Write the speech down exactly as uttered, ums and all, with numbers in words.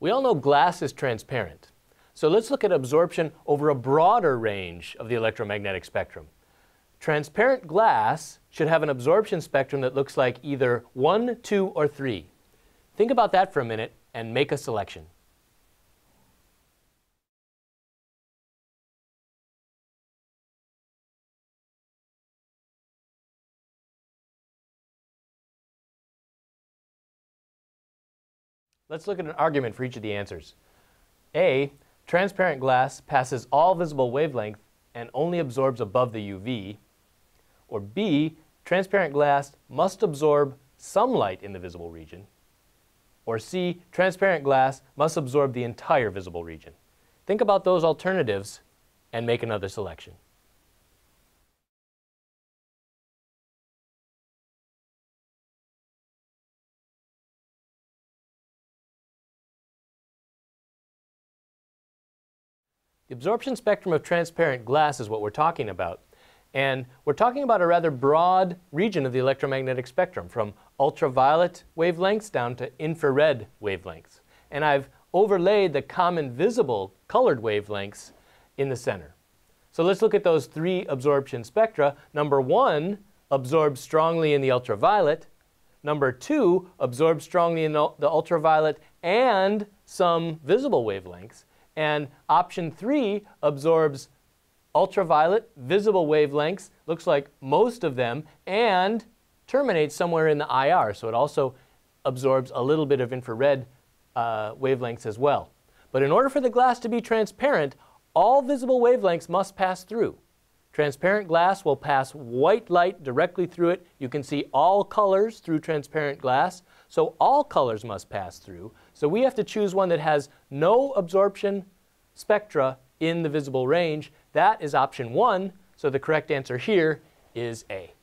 We all know glass is transparent. So let's look at absorption over a broader range of the electromagnetic spectrum. Transparent glass should have an absorption spectrum that looks like either one, two, or three. Think about that for a minute and make a selection. Let's look at an argument for each of the answers. A, transparent glass passes all visible wavelength and only absorbs above the U V. Or B, transparent glass must absorb some light in the visible region. Or C, transparent glass must absorb the entire visible region. Think about those alternatives and make another selection. The absorption spectrum of transparent glass is what we're talking about. And we're talking about a rather broad region of the electromagnetic spectrum, from ultraviolet wavelengths down to infrared wavelengths. And I've overlaid the common visible colored wavelengths in the center. So let's look at those three absorption spectra. Number one absorbs strongly in the ultraviolet. Number two absorbs strongly in the ultraviolet and some visible wavelengths. And option three absorbs ultraviolet, visible wavelengths, looks like most of them, and terminates somewhere in the I R. So it also absorbs a little bit of infrared uh, wavelengths as well. But in order for the glass to be transparent, all visible wavelengths must pass through. Transparent glass will pass white light directly through it. You can see all colors through transparent glass. So all colors must pass through. So we have to choose one that has no absorption spectra in the visible range. That is option one. So the correct answer here is A.